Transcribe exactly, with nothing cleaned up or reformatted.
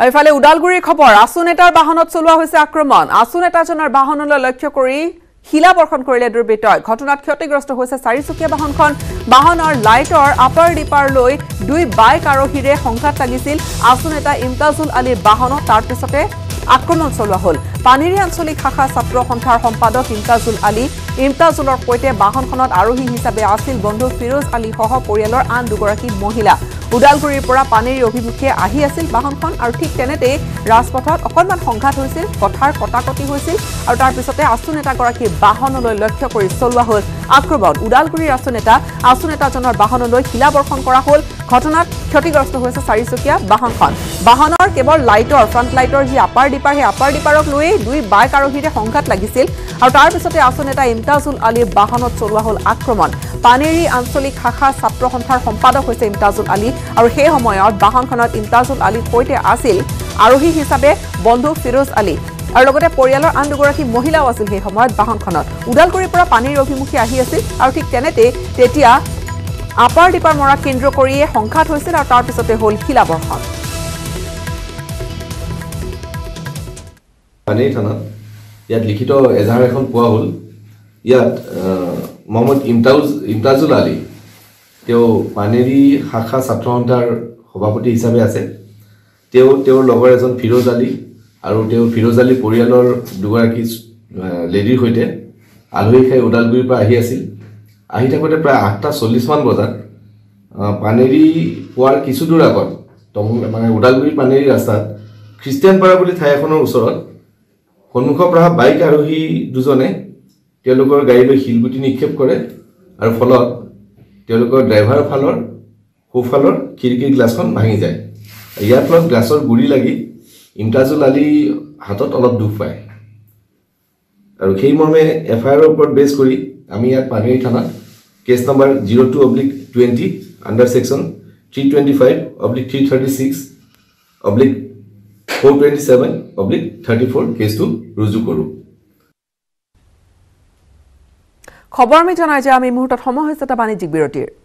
আইফালে উদালগুৰি খবৰ আসুন এটাৰ বাহনত চলোৱা হৈছে আক্ৰমণ আসুন এটাজনৰ বাহনলৈ লক্ষ্য কৰি হিলা বৰ্ষণ কৰিলে দুৰ্বৃত্তই ঘটনাত ক্ষতিগ্ৰস্ত হৈছে চাৰিচকীয়া বাহনখন বাহনৰ লাইটৰ আপাৰ ডিপাৰ লৈ দুই বাইক আৰোহীৰে সংঘাত লাগিছিল আসুন এটা ইমতাজুল আলী বাহন তাৰ পিছতে আক্ৰমণ চলোৱা হ'ল পানীৰি আঞ্চলিক শাখা ছাত্ৰ সন্থাৰ সম্পাদক ইমতাজুল আলী ইমতাজুলৰ কৈতে বাহনখনত আৰোহী হিচাপে আছিল বন্ধু ফিৰোজ আলী সহ পৰিয়ালৰ আন দুগৰাকী মহিলা উদালগুৰিৰ পৰা পানীৰ অভিমুখে আহি আছিল বাহনখন আৰু ঠিক তেনেতে ৰাজপথত অকনমান সংঘাত হৈছিল পথাৰ কটাকটি হৈছিল আৰু তাৰ পিছতে আসুন এটা গৰাকী বাহনলৈ লক্ষ্য কৰি চলোৱা হ'ল আক্ৰমণ উদালগুৰিৰ আসুন এটা আসুন এটাজনৰ বাহনলৈ হিলা বৰ্ষণ কৰা হ'ল ঘটনাত ক্ষতিগ্ৰস্ত হৈছে চাৰিচকীয়া বাহনখন বাহনৰ কেৱল লাইটৰ ফ্ৰন্ট লাইটৰ যি আপাৰ ডিপাৰ হে আপাৰ ডিপাৰক লৈ দুই বাইক আৰোহীৰে সংঘাত লাগিছিল আৰু তাৰ পিছতে আসুন এটা ইমতাজুল আলী বাহনত চলোৱা হ'ল আক্ৰমণ পানীৰি আঞ্চলিক শাখা ছাত্ৰ সন্থাৰ সম্পাদক হৈছে ইমতাজুল আলী আৰু সেই সময়ত বাহনখনত ইমতাজুল আলীৰ সৈতে আছিল আৰোহী হিচাপে বন্ধু ফিৰোজ আলী আৰু লগতে পৰিয়ালৰ আন দুগৰাকী মহিলাও আছিল সেই সময়ত বাহনখনত উদালগুৰিৰ পৰা পানীৰ অভিমুখী আহি আছিল আৰু ঠিক তেনেতে তেতিয়া আপাৰ ডিপাৰ মৰা কেন্দ্ৰ কৰিয়ে সংঘাত হৈছিল আৰু তাৰ পিছতে হ'ল হিলা বৰ্ষণ পানীৰ থানাত ইয়াত লিখিত এজাহাৰ এখন পোৱা হ'ল ইয়াত মোহাম্মদ ইমতাজ ইমতাজুল আলী তেও পানেৰি শাখা ছাত্ৰ সন্থাৰ সভাপতি হিসাবে আছে তেও তেওৰ লগৰ এজন ফিৰোজ আলী আৰু তেও ফিৰোজ আলী পৰিয়ালৰ দুগৰাকী লেডিৰ হৈতে আলহী খাই উদালগুৰিৰ পৰা আহি আছিল আহি থাকোতে প্ৰায় আঠটা চল্লিশ মান বজাত পানেৰি পোৱাৰ কিছু দূৰ আগত মানে উদালগুৰি পানেৰি ৰাস্তাত খ্ৰীষ্টিয়ানপাৰা বুলি ঠাই এখনৰ ওচৰত সন্মুখৰ পৰা বাইক আৰোহী দুজনে তেওঁলোকৰ গাড়ীলৈ শিলগুটি নিক্ষেপ কৰে আৰু ফলত তেওঁলোকৰ ড্ৰাইভাৰ ফালৰ হোফালৰ খিৰিকী গ্লাছখন ভাঙি যায় ইয়াৰ ফলত গ্লাছৰ গুৰি লাগি ইমতাজুল আলী হাতত অলপ দুখ পায় আৰু সেই মৰ্মে এফআইআৰৰ ওপৰত বেছ কৰি আমি ইয়াত পানীৰি থানাত case number zero' two oblique twenty under section three twenty five oblique three thirty six oblique four twenty seven oblique thirty four কেছটো ৰুজু কৰোঁ খবৰ আমি জনাই যে আমি মুহূৰ্তত সময় হৈছে এটা বাণিজ্যিক বিৰতিৰ